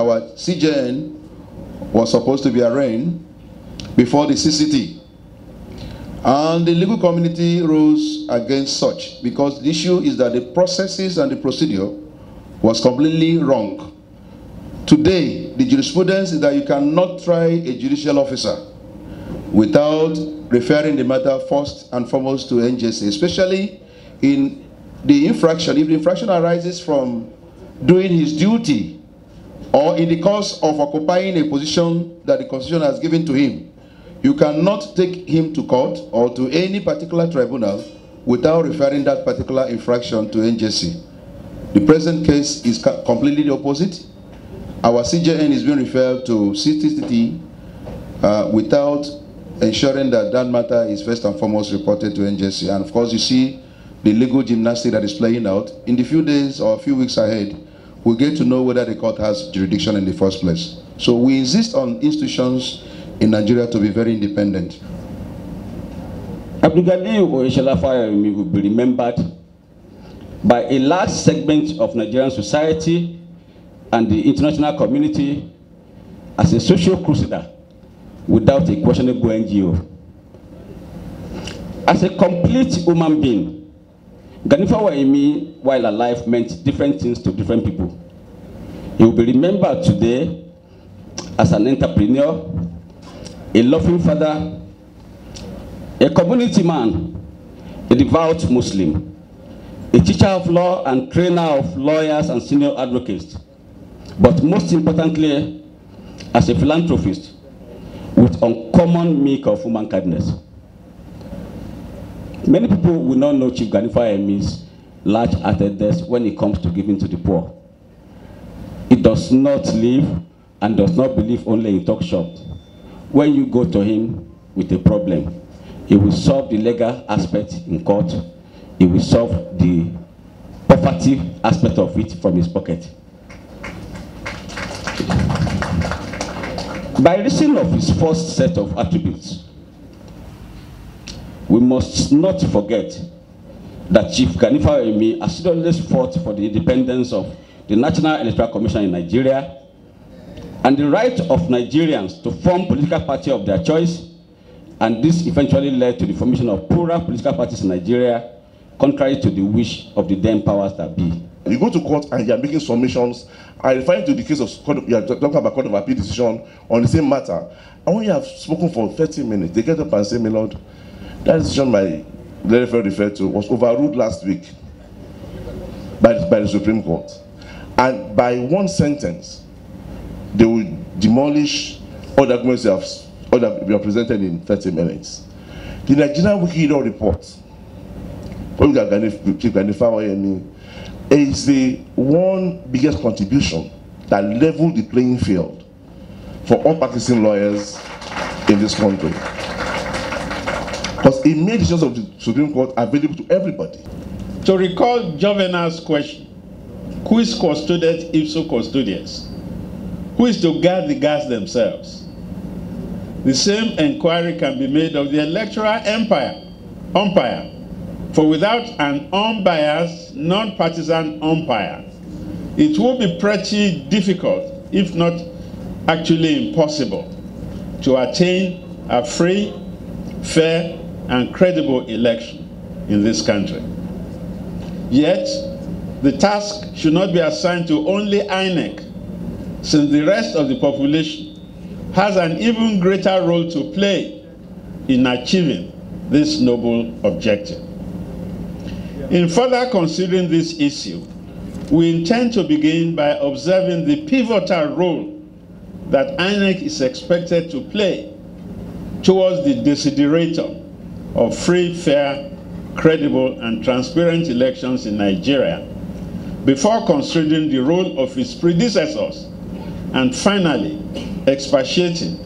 our CJN was supposed to be arraigned before the CCT. And the legal community rose against such because the issue is that the processes and the procedure was completely wrong. Today, the jurisprudence is that you cannot try a judicial officer without referring the matter first and foremost to NJC, especially in the infraction. If the infraction arises from doing his duty or in the course of occupying a position that the Constitution has given to him, you cannot take him to court or to any particular tribunal without referring that particular infraction to NJC. The present case is completely the opposite. Our CJN is being referred to CCT without ensuring that that matter is first and foremost reported to NJC. And of course, you see the legal gymnastics that is playing out. In the few days or a few weeks ahead, we'll get to know whether the court has jurisdiction in the first place. So we insist on institutions in Nigeria to be very independent. Abdulganiyu Oyeshola Fayomi will be remembered by a large segment of Nigerian society and the international community as a social crusader without a questionable NGO. As a complete human being, Gani Fawehinmi, while alive, meant different things to different people. He will be remembered today as an entrepreneur, a loving father, a community man, a devout Muslim, a teacher of law and trainer of lawyers and senior advocates, but most importantly, as a philanthropist with uncommon meek of human kindness. Many people will not know Chief Gani Fawehinmi's large-heartedness when it comes to giving to the poor. He does not live and does not believe only in talk shop. When you go to him with a problem, he will solve the legal aspect in court. He will solve the poverty aspect of it from his pocket. By reason of his first set of attributes, we must not forget that Chief Gani Fawehinmi assiduously fought for the independence of the National Electoral Commission in Nigeria and the right of Nigerians to form political party of their choice, and this eventually led to the formation of plural political parties in Nigeria, contrary to the wish of the then powers that be. You go to court and you are making summations, I refer to the case of you are talking about Court of Appeal decision on the same matter, and when you have spoken for 30 minutes, they get up and say, my lord, that decision my referee referred to was overruled last week by the Supreme Court, and by one sentence, they will demolish all the arguments that we have presented in 30 minutes. The Nigerian Wikileaks report, from Chief Gani Fawehinmi, is the one biggest contribution that leveled the playing field for all practicing lawyers in this country. Because it made decisions of the Supreme Court available to everybody. To recall Juvenal's question, who is custodes ipso custodes? Who is to guard the guards themselves? The same inquiry can be made of the electoral umpire, for without an unbiased, non-partisan umpire, it will be pretty difficult, if not actually impossible, to attain a free, fair, and credible election in this country. Yet, the task should not be assigned to only INEC, since the rest of the population has an even greater role to play in achieving this noble objective. In further considering this issue, we intend to begin by observing the pivotal role that INEC is expected to play towards the desideratum of free, fair, credible, and transparent elections in Nigeria, before considering the role of its predecessors, and finally expatiating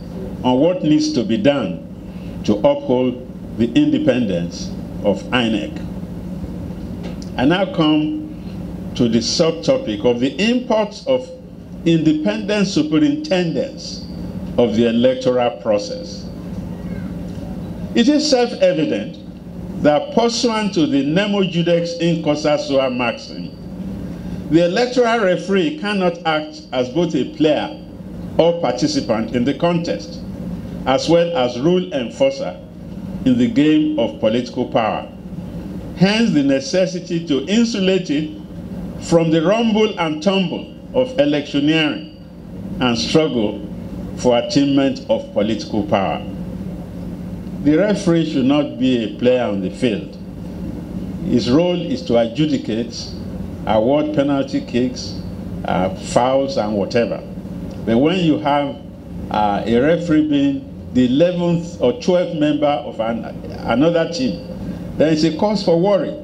on what needs to be done to uphold the independence of INEC. I now come to the subtopic of the importance of independent superintendence of the electoral process. It is self-evident that pursuant to the nemo judex in causa sua maxim, The electoral referee cannot act as both a player or participant in the contest, as well as rule enforcer in the game of political power. Hence the necessity to insulate it from the rumble and tumble of electioneering and struggle for attainment of political power. The referee should not be a player on the field. His role is to adjudicate, award penalty kicks, fouls, and whatever. But when you have a referee being the 11th or 12th member of another team, there is a cause for worry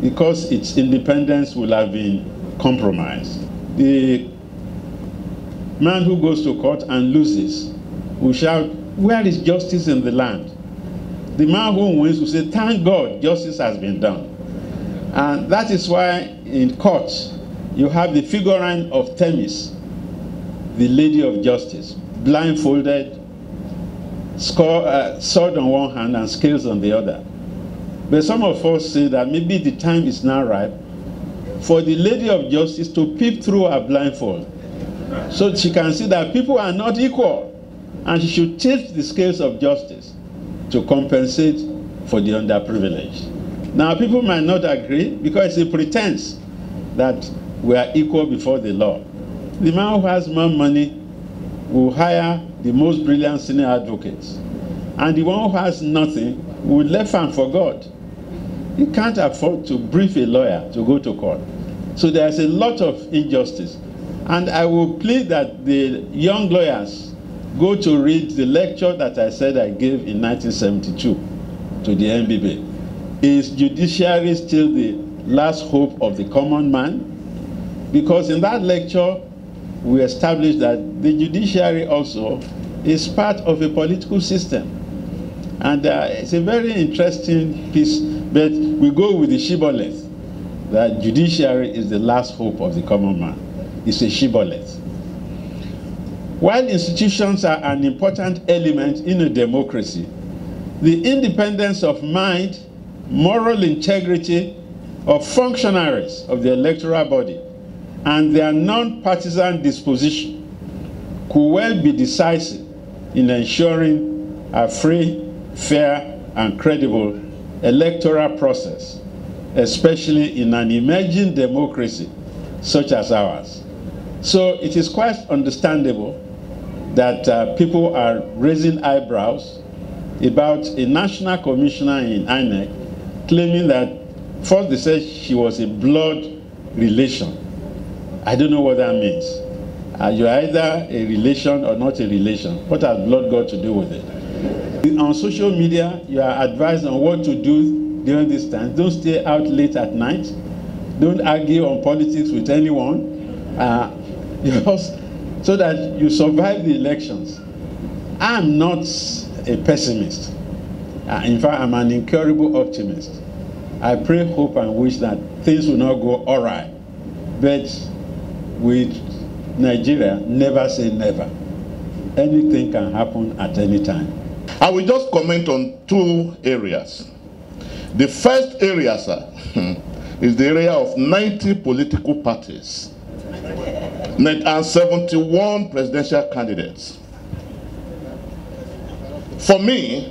because its independence will have been compromised. The man who goes to court and loses will shout, "Where is justice in the land?" The man who wins will say, "Thank God, justice has been done." And that is why in court you have the figurine of Themis, the lady of justice, blindfolded, sword on one hand and scales on the other. But some of us say that maybe the time is now ripe for the lady of justice to peep through her blindfold so she can see that people are not equal, and she should tilt the scales of justice to compensate for the underprivileged. Now, people might not agree because it's a pretense that we are equal before the law. The man who has more money will hire the most brilliant senior advocates, and the one who has nothing will left hand for God. He can't afford to brief a lawyer to go to court. So there's a lot of injustice. And I will plead that the young lawyers go to read the lecture that I said I gave in 1972 to the MBB. Is judiciary still the last hope of the common man? Because in that lecture, we established that the judiciary also is part of a political system. And it's a very interesting piece, but we go with the shibboleth that judiciary is the last hope of the common man. It's a shibboleth. While institutions are an important element in a democracy, the independence of mind, moral integrity of functionaries of the electoral body, and their non-partisan disposition could well be decisive in ensuring a free, fair and credible electoral process, especially in an emerging democracy such as ours. So it is quite understandable that people are raising eyebrows about a national commissioner in INEC claiming that first they said she was a blood relation. I don't know what that means. You're either a relation or not a relation. What has blood got to do with it? On social media, you are advised on what to do during this time. Don't stay out late at night. Don't argue on politics with anyone, so that you survive the elections. I'm not a pessimist. In fact, I'm an incurable optimist. I pray, hope, and wish that things will not go all right. But with Nigeria, never say never. Anything can happen at any time. I will just comment on two areas. The first area, sir, is the area of 90 political parties and 71 presidential candidates. For me,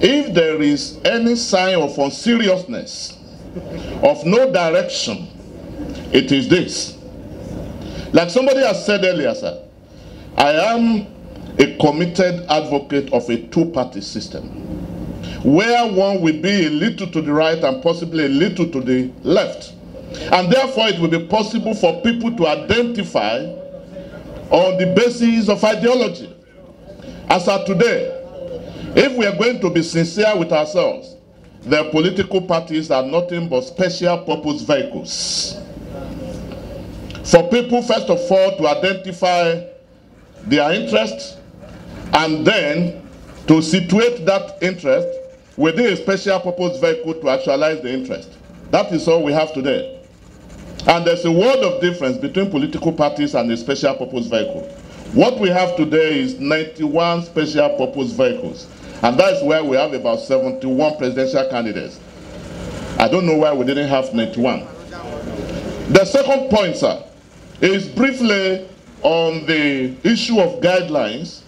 if there is any sign of unseriousness, of no direction, it is this. Like somebody has said earlier, sir, I am a committed advocate of a two-party system, where one will be a little to the right and possibly a little to the left. And therefore it will be possible for people to identify on the basis of ideology. As of today, if we are going to be sincere with ourselves, the political parties are nothing but special purpose vehicles. For people, first of all, to identify their interests, and then to situate that interest within a special purpose vehicle to actualize the interest. That is all we have today. And there's a world of difference between political parties and a special purpose vehicle. What we have today is 91 special purpose vehicles. And that's where we have about 71 presidential candidates. I don't know why we didn't have 91. The second point, sir, is briefly on the issue of guidelines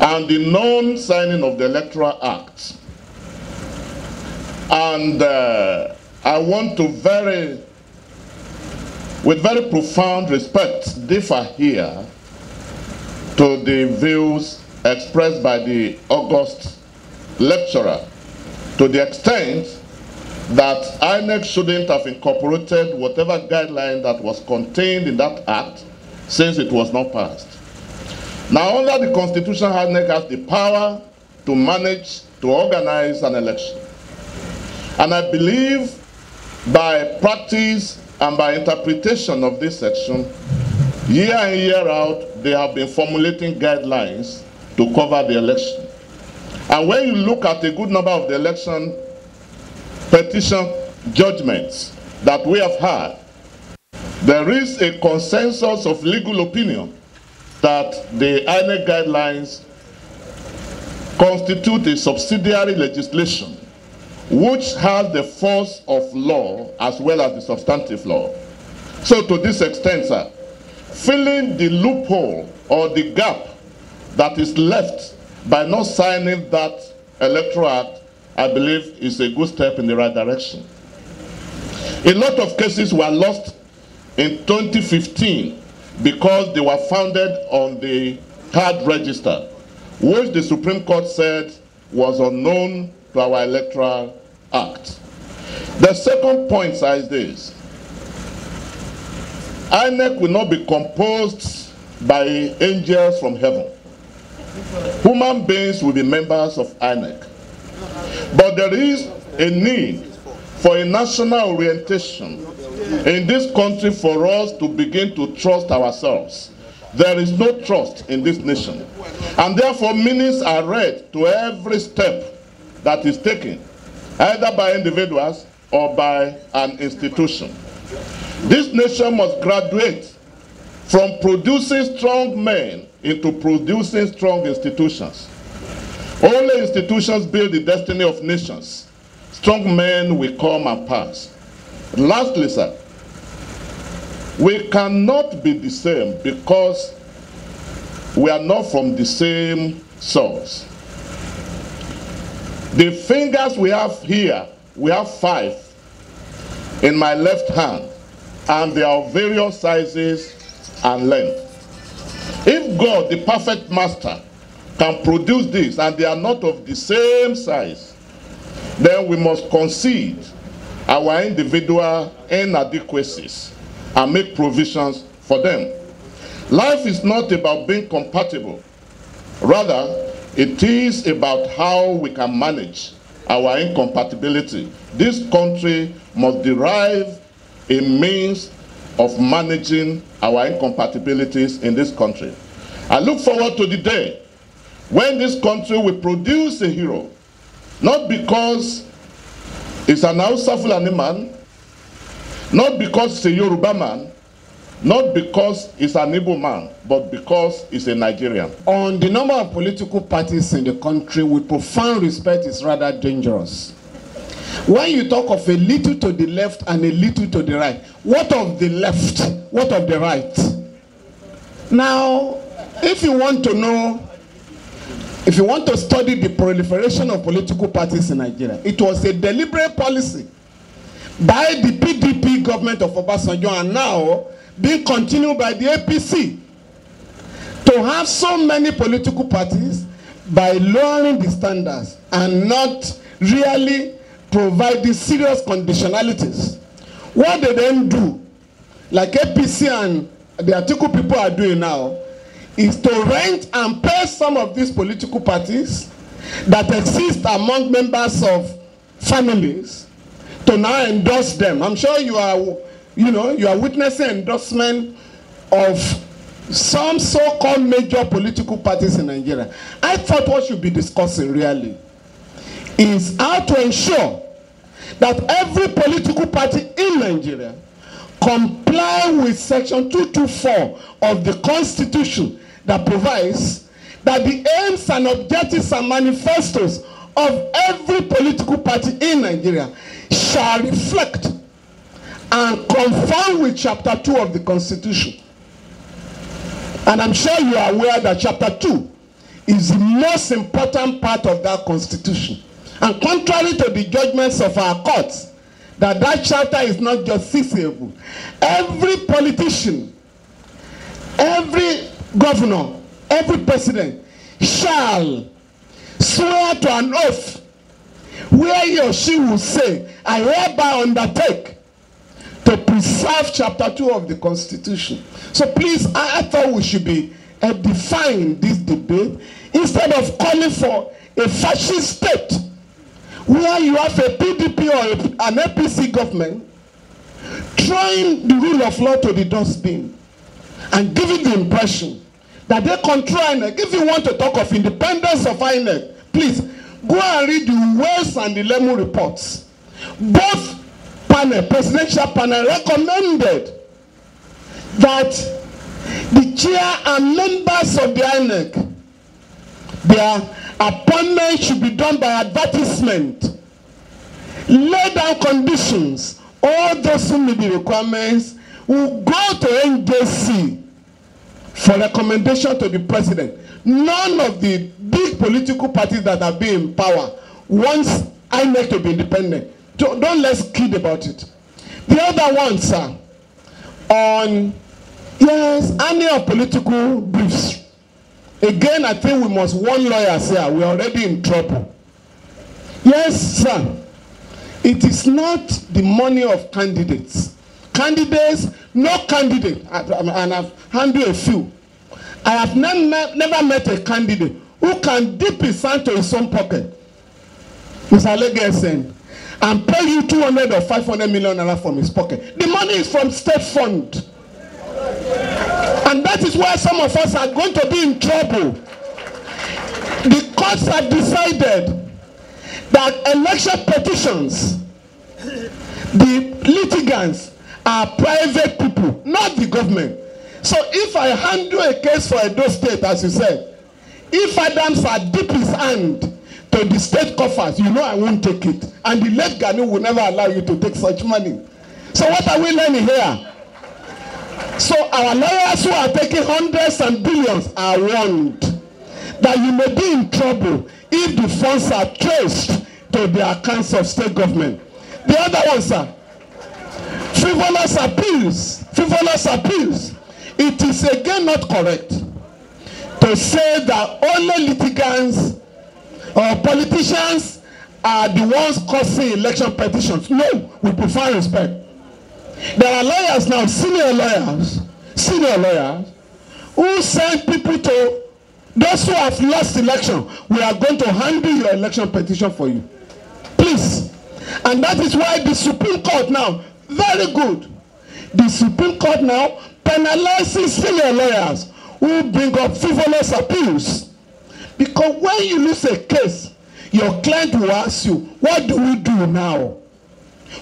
and the non-signing of the Electoral Act. And I want to with very profound respect differ here to the views expressed by the august lecturer, to the extent that INEC shouldn't have incorporated whatever guideline that was contained in that act, since it was not passed. Now, under the Constitution, INEC has the power to manage, to organize an election. And I believe by practice and by interpretation of this section, year in, year out, they have been formulating guidelines to cover the election. And when you look at a good number of the election petition judgments that we have had, there is a consensus of legal opinion that the INEC guidelines constitute a subsidiary legislation which has the force of law as well as the substantive law. So to this extent, sir, filling the loophole or the gap that is left by not signing that Electoral Act, I believe, is a good step in the right direction. A lot of cases were lost in 2015 because they were founded on the card register, which the Supreme Court said was unknown to our Electoral Act. The second point is this: INEC will not be composed by angels from heaven. Human beings will be members of INEC. But there is a need for a national orientation in this country for us to begin to trust ourselves. There is no trust in this nation. And therefore, meanings are read to every step that is taken, either by individuals or by an institution. This nation must graduate from producing strong men into producing strong institutions. Only institutions build the destiny of nations. Strong men will come and pass. And lastly, sir, we cannot be the same because we are not from the same source. The fingers we have here, we have 5 in my left hand, and they are various sizes and length. If God, the perfect master, can produce this and they are not of the same size, then we must concede our individual inadequacies and make provisions for them. Life is not about being compatible. Rather, it is about how we can manage our incompatibility. This country must derive a means of managing our incompatibilities in this country. I look forward to the day when this country will produce a hero, not because it's an Hausa Fulani man, not because it's a Yoruba man, not because it's an Igbo man, but because it's a Nigerian. On the number of political parties in the country, with profound respect, is rather dangerous. When you talk of a little to the left and a little to the right, what of the left? What of the right? Now, if you want to know, if you want to study the proliferation of political parties in Nigeria, it was a deliberate policy by the PDP government of Obasanjo, and now being continued by the APC, to have so many political parties by lowering the standards and not really providing serious conditionalities. What they then do, like APC and the Atiku people are doing now, is to rent and pay some of these political parties that exist among members of families to now endorse them. I'm sure you are witnessing endorsement of some so-called major political parties in Nigeria. I thought what should be discussing really is how to ensure that every political party in Nigeria comply with Section 224 of the Constitution, that provides that the aims and objectives and manifestos of every political party in Nigeria shall reflect and conform with Chapter 2 of the Constitution. And I'm sure you are aware that Chapter 2 is the most important part of that Constitution. And contrary to the judgments of our courts, that chapter is not justiciable. Every politician, every governor, every president shall swear to an oath where he or she will say, I hereby undertake to preserve Chapter 2 of the Constitution. So please, I thought we should be defying this debate instead of calling for a fascist state where you have a PDP or an APC government throwing the rule of law to the dustbin and giving the impression that they control INEC. If you want to talk of independence of INEC, please go and read the Wells and the Lemo reports. Both panel, presidential panel, recommended that the chair and members of the INEC, their appointment should be done by advertisement. Lay down conditions. All those who meet the requirements will go to NJC for recommendation to the president. None of the big political parties that have been in power wants INEC to be independent. Don't let's kid about it. The other one, sir, on annual political briefs. Again, I think we must warn lawyers here. We are already in trouble. Yes, sir. It is not the money of candidates. And I've handled a few. I have never met a candidate who can dip his hand to his own pocket, Mr. Legesen, and pay you 200 or 500 million naira from his pocket. The money is from state fund. And that is why some of us are going to be in trouble. The courts have decided that election petitions, the litigants are private people, not the government. So if I handle a case for Edo State, as you said, if Adams had dipped his hand to the state coffers, you know I won't take it. And the late Ghani will never allow you to take such money. So what are we learning here? So our lawyers who are taking hundreds and billions are warned that you may be in trouble if the funds are traced to the accounts of state government. The other ones are frivolous appeals. Frivolous appeals. It is again not correct to say that only litigants or politicians are the ones causing election petitions. No, we prefer respect. There are lawyers now, senior lawyers, who send people to those who have lost election. We are going to handle your election petition for you. Please. And that is why the Supreme Court now, very good. The Supreme Court now penalizes senior lawyers who bring up frivolous appeals. Because when you lose a case, your client will ask you, what do we do now?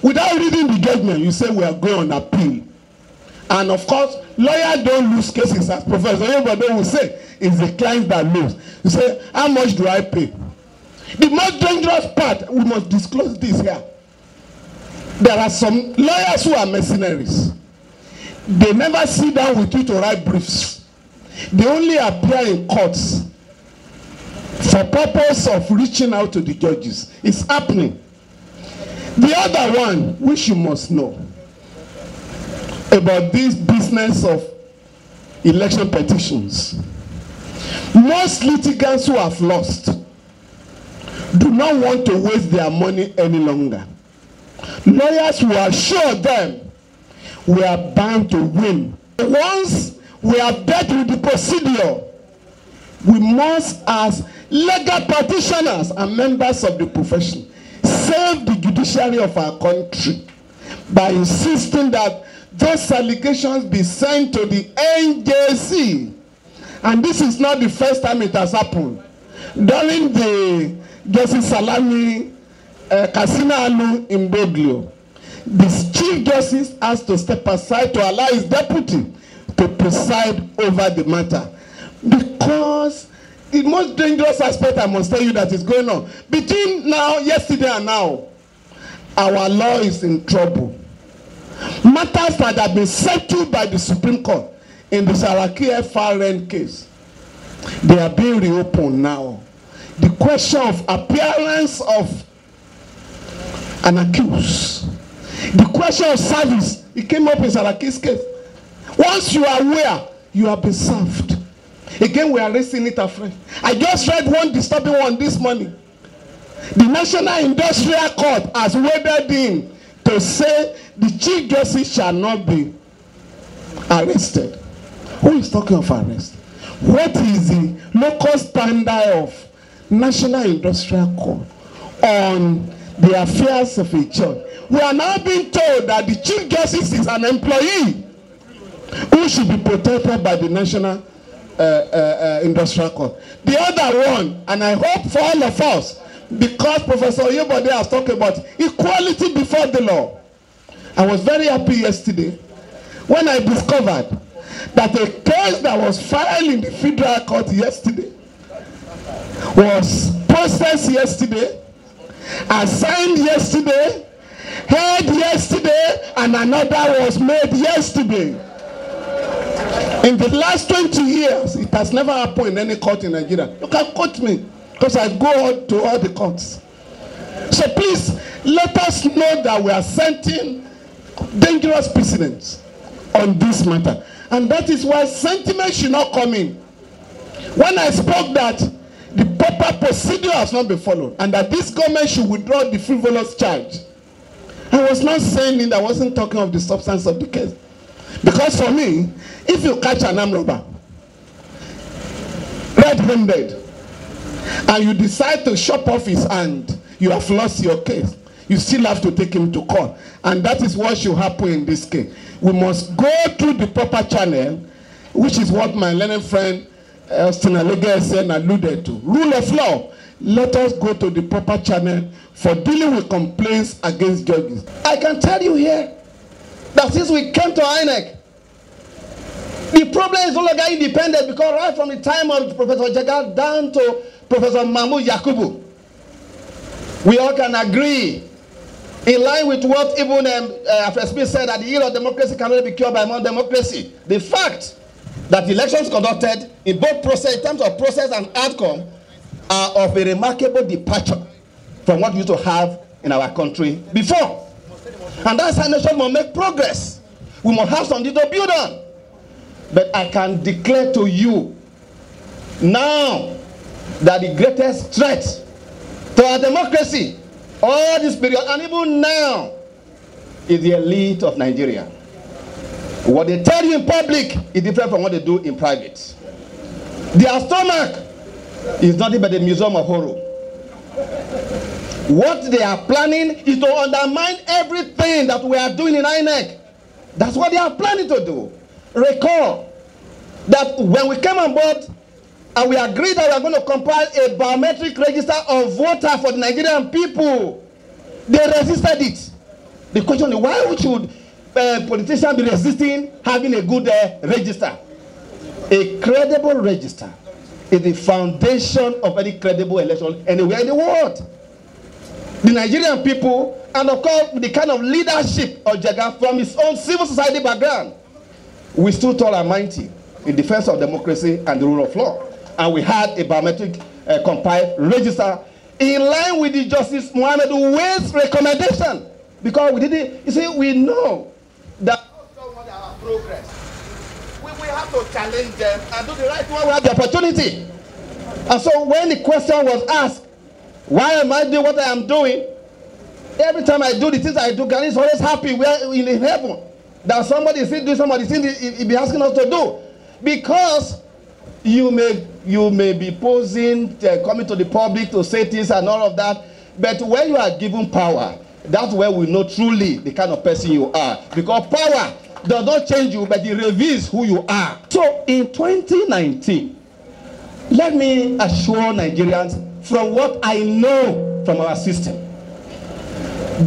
Without reading the judgment, you say we are going on appeal. And of course, lawyers don't lose cases, as Professor Jega will say, it's the client that lose. You say, how much do I pay? The most dangerous part, we must disclose this here. There are some lawyers who are mercenaries. They never sit down with you to write briefs. They only appear in courts for purpose of reaching out to the judges. It's happening. The other one, which you must know about this business of election petitions. Most litigants who have lost do not want to waste their money any longer. Lawyers will assure them we are bound to win. Once we are dealt with the procedure, we must, as legal practitioners and members of the profession, save the judiciary of our country by insisting that those allegations be sent to the NJC. And this is not the first time it has happened. During the Justice Salami Kasinalu in Boglio, the Chief Justice has to step aside to allow his deputy to preside over the matter. Because the most dangerous aspect, I must tell you, that is going on. Between yesterday and now, our law is in trouble. matters that have been settled by the Supreme Court in the Saraki F.A.R.N. case, they are being reopened now. The question of appearance of an accused, the question of service, it came up in Saraki's case. Once you are aware, you have been served. Again, we are raising it afresh. I just read one disturbing one this morning. The National Industrial Court has weathered in to say the Chief Justice shall not be arrested. Who is talking of arrest? What is the local standard of National Industrial Court on the affairs of a church? We are now being told that the Chief Justice is an employee who should be protected by the National Industrial Court. The other one, and I hope for all of us, because Professor Oyebode has talked about equality before the law. I was very happy yesterday when I discovered that a case that was filed in the federal court yesterday was processed yesterday, assigned yesterday, heard yesterday, and another was made yesterday. In the last 20 years, it has never happened in any court in Nigeria. You can quote me, because I go to all the courts. So please, let us know that we are setting dangerous precedents on this matter. And that is why sentiment should not come in. When I spoke that the proper procedure has not been followed and that this government should withdraw the frivolous charge, I was not saying it, I wasn't talking of the substance of the case. Because for me, if you catch an armed robber red-handed and you decide to chop off his hand, you have lost your case. You still have to take him to court. And that is what should happen in this case. We must go through the proper channel, which is what my learned friend Austin Alege alluded to. Rule of law. Let us go to the proper channel for dealing with complaints against judges. I can tell you here that since we came to INEC, the problem is no longer independent, because right from the time of Professor Jega down to Professor Mahmoud Yakubu, we all can agree, in line with what even Afresemi said, that the ill of democracy cannot be cured by more democracy. The fact that elections conducted in both process, in terms of process and outcome, are of a remarkable departure from what we used to have in our country before. And that's how nation must make progress. We must have something to build on. But I can declare to you now that the greatest threat to our democracy, all this period, and even now, is the elite of Nigeria. What they tell you in public is different from what they do in private. Their stomach is nothing but the museum of horror. What they are planning is to undermine everything that we are doing in INEC. That's what they are planning to do. Recall that when we came on board, and we agreed that we are going to compile a biometric register of voters for the Nigerian people. They resisted it. The question is, why should politicians be resisting having a good register? A credible register is the foundation of any credible election anywhere in the world. The Nigerian people, and of course, the kind of leadership of Jagan from his own civil society background, we stood tall and mighty in defense of democracy and the rule of law. And we had a biometric compiled register in line with the Justice Mohammed Uwe's recommendation. Because we did it, you see, we know that we don't want our progress. We have to challenge them and do the right one. We have the opportunity. And so when the question was asked, why am I doing what I am doing? Every time I do the things I do, Ghani is always happy. We are in heaven. That somebody is doing somebody he'll be asking us to do. Because you may be posing, coming to the public to say things and all of that, but when you are given power, that's where we know truly the kind of person you are. Because power does not change you, but it reveals who you are. So in 2019, let me assure Nigerians from what I know from our system,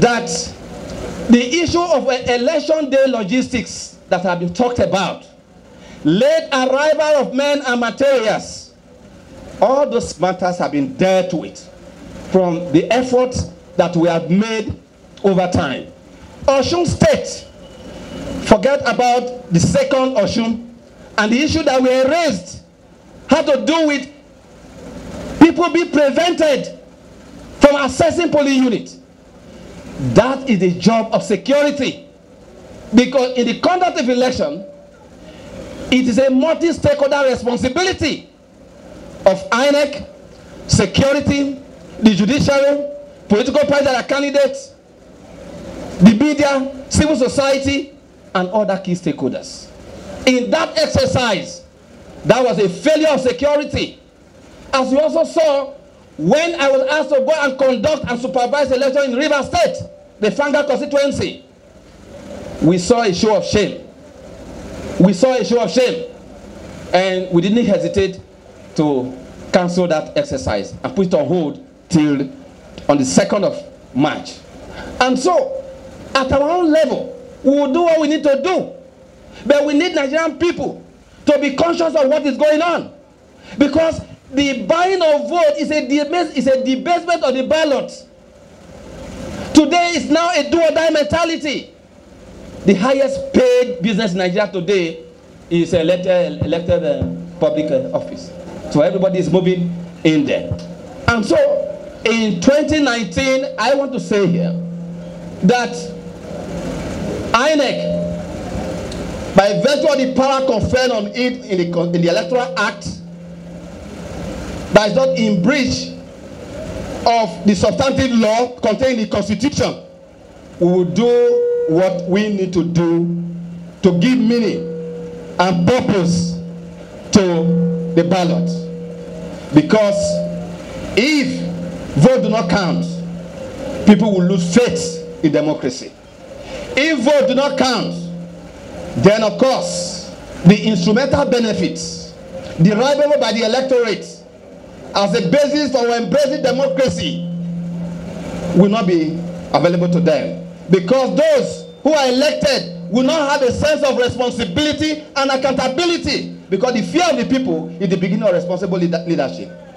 that the issue of election day logistics that have been talked about, late arrival of men and materials, all those matters have been dealt with from the efforts that we have made over time. Osun State Forget about the second Osun and the issue that we raised had to do with people being prevented from accessing polling units. That is the job of security, because in the conduct of election, it is a multi-stakeholder responsibility of INEC, security, the judiciary, political parties that are candidates, the media, civil society, and other key stakeholders. In that exercise, that was a failure of security. As you also saw, when I was asked to go and conduct and supervise the election in Rivers State, the Funga constituency, we saw a show of shame. We saw a show of shame. And we didn't hesitate to cancel that exercise and put it on hold till on the 2nd of March. And so, at our own level, we will do what we need to do. But we need Nigerian people to be conscious of what is going on. Because the buying of vote is a debasement of the ballot. Today is now a do-or-die mentality. The highest paid business in Nigeria today is elected public office. So everybody is moving in there. And so, in 2019, I want to say here that INEC, by virtue of the power conferred on it in the Electoral Act, that is not in breach of the substantive law contained in the Constitution, we will do what we need to do to give meaning and purpose to the ballot. Because if votes do not count, people will lose faith in democracy. If votes do not count, then of course the instrumental benefits derivable by the electorate as a basis for embracing democracy will not be available to them, because those who are elected will not have a sense of responsibility and accountability, because the fear of the people is the beginning of responsible leadership.